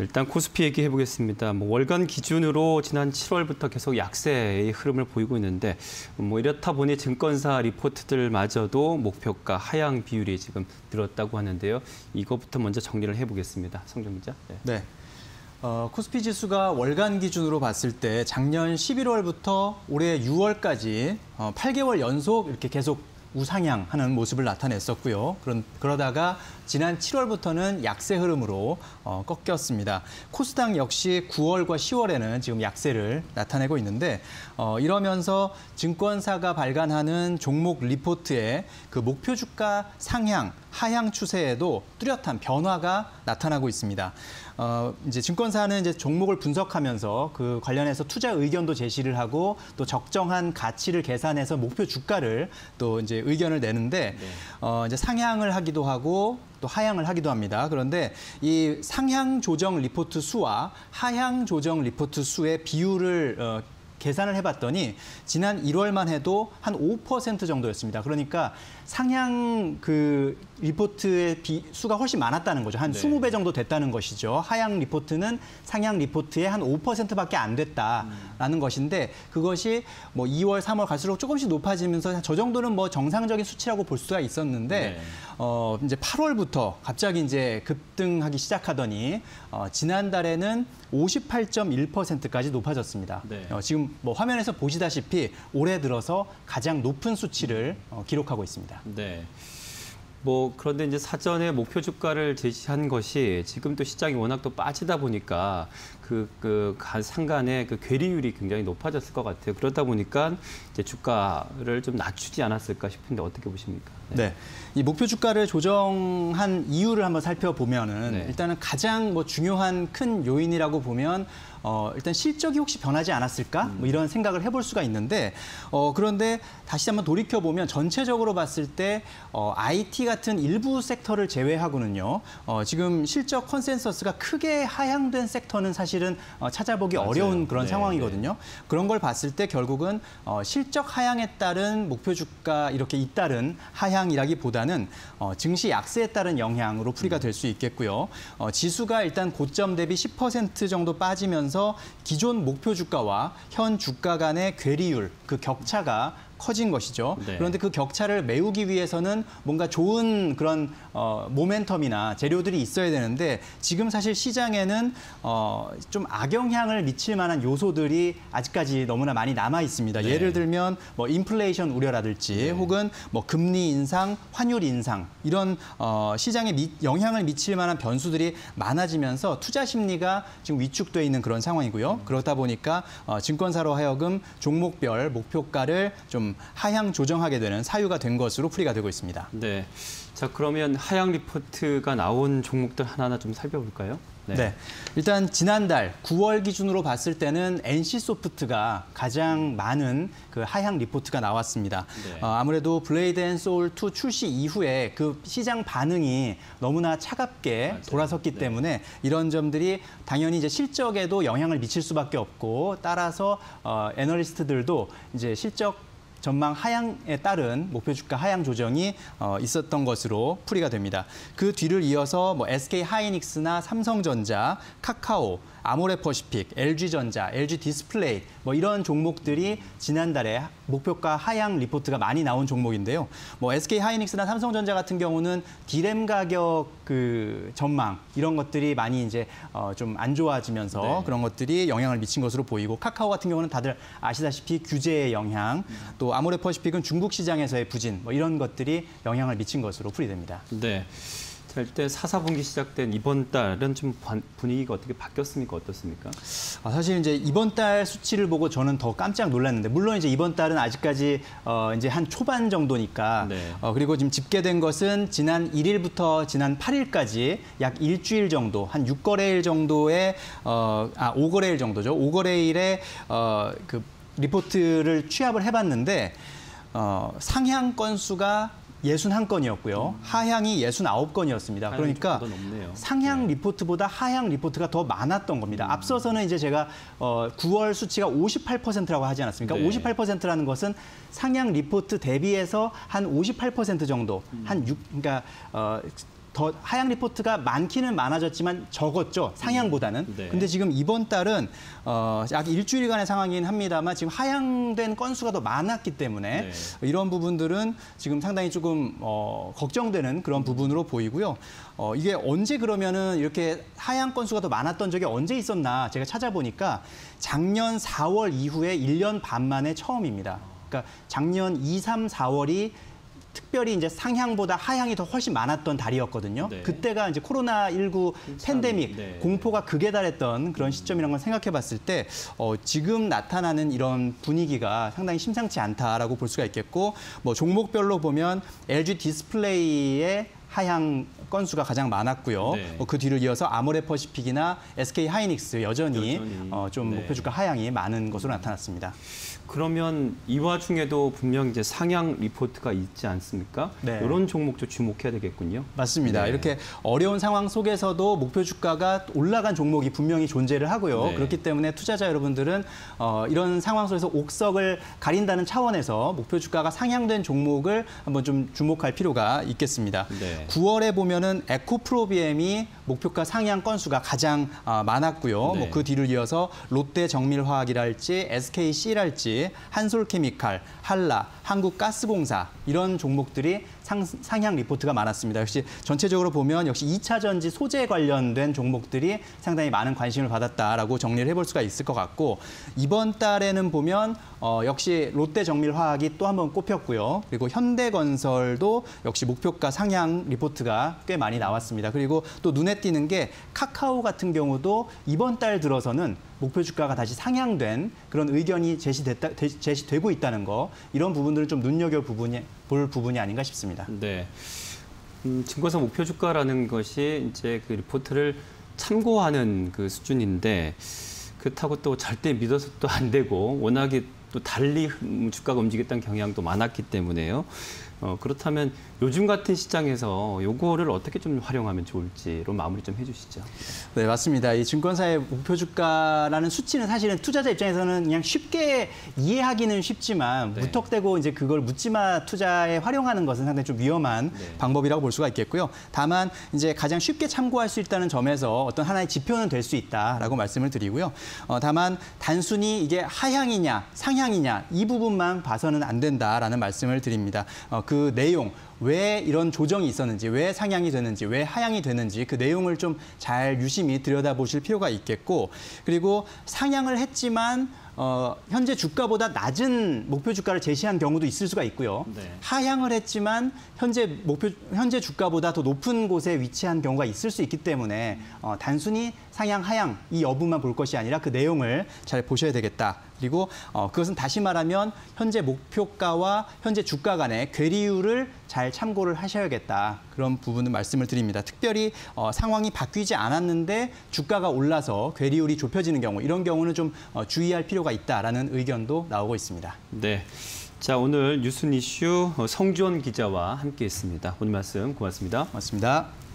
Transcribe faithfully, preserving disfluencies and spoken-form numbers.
일단 코스피 얘기해 보겠습니다. 뭐 월간 기준으로 지난 칠월부터 계속 약세의 흐름을 보이고 있는데 뭐 이렇다 보니 증권사 리포트들마저도 목표가 하향 비율이 지금 늘었다고 하는데요. 이거부터 먼저 정리를 해보겠습니다. 성주원 기자. 네. 네. 어, 코스피 지수가 월간 기준으로 봤을 때 작년 십일월부터 올해 유월까지 어, 팔 개월 연속 이렇게 계속 우상향하는 모습을 나타냈었고요. 그런, 그러다가 지난 칠월부터는 약세 흐름으로 어, 꺾였습니다. 코스닥 역시 구월과 시월에는 지금 약세를 나타내고 있는데 어, 이러면서 증권사가 발간하는 종목 리포트의 그 목표 주가 상향, 하향 추세에도 뚜렷한 변화가 나타나고 있습니다. 어, 이제 증권사는 이제 종목을 분석하면서 그 관련해서 투자 의견도 제시를 하고 또 적정한 가치를 계산해서 목표 주가를 또 이제 의견을 내는데 네. 어, 이제 상향을 하기도 하고 또 하향을 하기도 합니다. 그런데 이 상향 조정 리포트 수와 하향 조정 리포트 수의 비율을 어, 계산을 해봤더니 지난 일월만 해도 한 오 퍼센트 정도였습니다. 그러니까 상향 그 리포트의 비, 수가 훨씬 많았다는 거죠. 한 네. 이십 배 정도 됐다는 것이죠. 하향 리포트는 상향 리포트의 한 오 퍼센트밖에 안 됐다라는 음. 것인데 그것이 뭐 이월, 삼월 갈수록 조금씩 높아지면서 저 정도는 뭐 정상적인 수치라고 볼 수가 있었는데 네. 어, 이제 팔월부터 갑자기 이제 급등하기 시작하더니 어, 지난달에는 오십팔 점 일 퍼센트까지 높아졌습니다. 네. 어, 지금 뭐 화면에서 보시다시피 올해 들어서 가장 높은 수치를 어, 기록하고 있습니다. 네. 뭐 그런데 이제 사전에 목표 주가를 제시한 것이 지금 또 시장이 워낙 또 빠지다 보니까 그, 그 상간의 그 괴리율이 굉장히 높아졌을 것 같아요. 그러다 보니까 이제 주가를 좀 낮추지 않았을까 싶은데 어떻게 보십니까? 네. 네. 이 목표 주가를 조정한 이유를 한번 살펴보면은 네. 일단은 가장 뭐 중요한 큰 요인이라고 보면 어, 일단 실적이 혹시 변하지 않았을까? 음. 뭐 이런 생각을 해볼 수가 있는데 어, 그런데 다시 한번 돌이켜보면 전체적으로 봤을 때 어, 아이티 같은 일부 섹터를 제외하고는요. 어, 지금 실적 컨센서스가 크게 하향된 섹터는 사실은 어, 찾아보기 맞아요. 어려운 그런 네, 상황이거든요. 네. 그런 걸 봤을 때 결국은 어, 실적 하향에 따른 목표 주가 이렇게 잇따른 하향이라기보다는 어, 증시 약세에 따른 영향으로 풀이가 될 수 있겠고요. 어, 지수가 일단 고점 대비 십 퍼센트 정도 빠지면서 기존 목표 주가와 현 주가 간의 괴리율, 그 격차가 커진 것이죠. 네. 그런데 그 격차를 메우기 위해서는 뭔가 좋은 그런 어, 모멘텀이나 재료들이 있어야 되는데 지금 사실 시장에는 어, 좀 악영향을 미칠 만한 요소들이 아직까지 너무나 많이 남아 있습니다. 네. 예를 들면 뭐 인플레이션 우려라든지 네. 혹은 뭐 금리 인상, 환율 인상 이런 어, 시장에 미, 영향을 미칠 만한 변수들이 많아지면서 투자 심리가 지금 위축돼 있는 그런 상황이고요. 음. 그렇다 보니까 어, 증권사로 하여금 종목별 목표가를 좀 하향 조정하게 되는 사유가 된 것으로 풀이가 되고 있습니다. 네. 자, 그러면 하향 리포트가 나온 종목들 하나하나 좀 살펴볼까요? 네. 네. 일단 지난달 구월 기준으로 봤을 때는 엔씨소프트가 가장 많은 그 하향 리포트가 나왔습니다. 네. 어, 아무래도 블레이드 앤 소울 투 출시 이후에 그 시장 반응이 너무나 차갑게 맞아요. 돌아섰기 네. 때문에 이런 점들이 당연히 이제 실적에도 영향을 미칠 수밖에 없고 따라서 어, 애널리스트들도 이제 실적 전망 하향에 따른 목표 주가 하향 조정이 어, 있었던 것으로 풀이가 됩니다. 그 뒤를 이어서 뭐 에스케이하이닉스나 삼성전자, 카카오, 아모레퍼시픽, 엘지전자, 엘지디스플레이 뭐 이런 종목들이 지난달에 목표가 하향 리포트가 많이 나온 종목인데요. 뭐 에스케이하이닉스나 삼성전자 같은 경우는 디램 가격 그 전망 이런 것들이 많이 이제 어, 좀 안 좋아지면서 네. 그런 것들이 영향을 미친 것으로 보이고 카카오 같은 경우는 다들 아시다시피 규제의 영향 또 아모레퍼시픽은 중국 시장에서의 부진 뭐 이런 것들이 영향을 미친 것으로 풀이됩니다. 네. 자, 일단 사, 사분기 시작된 이번 달은 좀 분위기가 어떻게 바뀌었습니까? 어떻습니까? 아, 사실 이제 이번 달 수치를 보고 저는 더 깜짝 놀랐는데 물론 이제 이번 달은 아직까지 어, 이제 한 초반 정도니까 네. 어, 그리고 지금 집계된 것은 지난 일일부터 지난 팔일까지 약 일주일 정도 한 육 거래일 정도의 어, 아 오 거래일 정도죠. 오 거래일에 어, 그 리포트를 취합을 해봤는데 어, 상향 건수가 육십일 건이었고요. 음. 하향이 육십구 건이었습니다. 그러니까 상향 네. 리포트보다 하향 리포트가 더 많았던 겁니다. 음. 앞서서는 이제 제가 어, 구월 수치가 오십팔 퍼센트라고 하지 않았습니까? 네. 오십팔 퍼센트라는 것은 상향 리포트 대비해서 한 오십팔 퍼센트 정도, 음. 한 육, 그러니까 어, 더 하향 리포트가 많기는 많아졌지만 적었죠. 상향보다는. 네. 근데 지금 이번 달은 어, 약 일주일간의 상황이긴 합니다만 지금 하향된 건수가 더 많았기 때문에 네. 이런 부분들은 지금 상당히 조금 어, 걱정되는 그런 부분으로 보이고요. 어, 이게 언제 그러면은 이렇게 하향 건수가 더 많았던 적이 언제 있었나 제가 찾아보니까 작년 사월 이후에 일 년 반 만에 처음입니다. 그러니까 작년 이, 삼, 사월이 특별히 이제 상향보다 하향이 더 훨씬 많았던 달이었거든요. 네. 그때가 이제 코로나 십구 팬데믹 네. 공포가 극에 달했던 그런 시점이라는 걸 생각해 봤을 때 어, 지금 나타나는 이런 분위기가 상당히 심상치 않다라고 볼 수가 있겠고 뭐 종목별로 보면 엘지디스플레이의 하향 건수가 가장 많았고요. 네. 어, 그 뒤를 이어서 아모레퍼시픽이나 에스케이하이닉스 여전히, 여전히. 어, 좀 네. 목표주가 하향이 많은 것으로 나타났습니다. 그러면 이 와중에도 분명 이제 상향 리포트가 있지 않습니까? 네. 이런 종목도 주목해야 되겠군요. 맞습니다. 네. 이렇게 어려운 상황 속에서도 목표 주가가 올라간 종목이 분명히 존재를 하고요. 네. 그렇기 때문에 투자자 여러분들은 어, 이런 상황 속에서 옥석을 가린다는 차원에서 목표 주가가 상향된 종목을 한번 좀 주목할 필요가 있겠습니다. 네. 구월에 보면은 에코프로비엠이 목표가 상향 건수가 가장 어, 많았고요. 네. 뭐 그 뒤를 이어서 롯데정밀화학이랄지 에스케이씨랄지 한솔케미칼, 한라, 한국가스공사 이런 종목들이 상, 상향 리포트가 많았습니다. 역시 전체적으로 보면 역시 이 차 전지 소재 관련된 종목들이 상당히 많은 관심을 받았다라고 정리를 해볼 수가 있을 것 같고 이번 달에는 보면 어, 역시 롯데정밀화학이 또 한번 꼽혔고요. 그리고 현대건설도 역시 목표가 상향 리포트가 꽤 많이 나왔습니다. 그리고 또 눈에 띄는 게 카카오 같은 경우도 이번 달 들어서는 목표 주가가 다시 상향된 그런 의견이 제시됐다, 제시되고 있다는 거 이런 부분들을 좀 눈여겨 부분이, 볼 부분이 아닌가 싶습니다. 네, 음, 증권사 목표 주가라는 것이 이제 그 리포트를 참고하는 그 수준인데 그렇다고 또 절대 믿어서 또 안 되고 워낙에 또 달리 주가가 움직였던 경향도 많았기 때문에요. 어, 그렇다면 요즘 같은 시장에서 요거를 어떻게 좀 활용하면 좋을지로 마무리 좀 해주시죠. 네, 맞습니다. 이 증권사의 목표 주가라는 수치는 사실은 투자자 입장에서는 그냥 쉽게 이해하기는 쉽지만 네. 무턱대고 이제 그걸 묻지마 투자에 활용하는 것은 상당히 좀 위험한 네. 방법이라고 볼 수가 있겠고요. 다만 이제 가장 쉽게 참고할 수 있다는 점에서 어떤 하나의 지표는 될 수 있다라고 말씀을 드리고요. 어, 다만 단순히 이게 하향이냐 상향이냐 이 부분만 봐서는 안 된다라는 말씀을 드립니다. 어, 그 내용, 왜 이런 조정이 있었는지, 왜 상향이 되는지, 왜 하향이 되는지 그 내용을 좀 잘 유심히 들여다보실 필요가 있겠고 그리고 상향을 했지만 어, 현재 주가보다 낮은 목표 주가를 제시한 경우도 있을 수가 있고요. 네. 하향을 했지만 현재 목표 현재 주가보다 더 높은 곳에 위치한 경우가 있을 수 있기 때문에 어, 단순히 상향, 하향 이 여부만 볼 것이 아니라 그 내용을 잘 보셔야 되겠다. 그리고 어, 그것은 다시 말하면 현재 목표가와 현재 주가 간의 괴리율을 잘 참고를 하셔야겠다. 그런 부분은 말씀을 드립니다. 특별히 어, 상황이 바뀌지 않았는데 주가가 올라서 괴리율이 좁혀지는 경우 이런 경우는 좀 어, 주의할 필요가 있다라는 의견도 나오고 있습니다. 네, 자 오늘 뉴스 이슈 성주원 기자와 함께했습니다. 오늘 말씀 고맙습니다. 고맙습니다.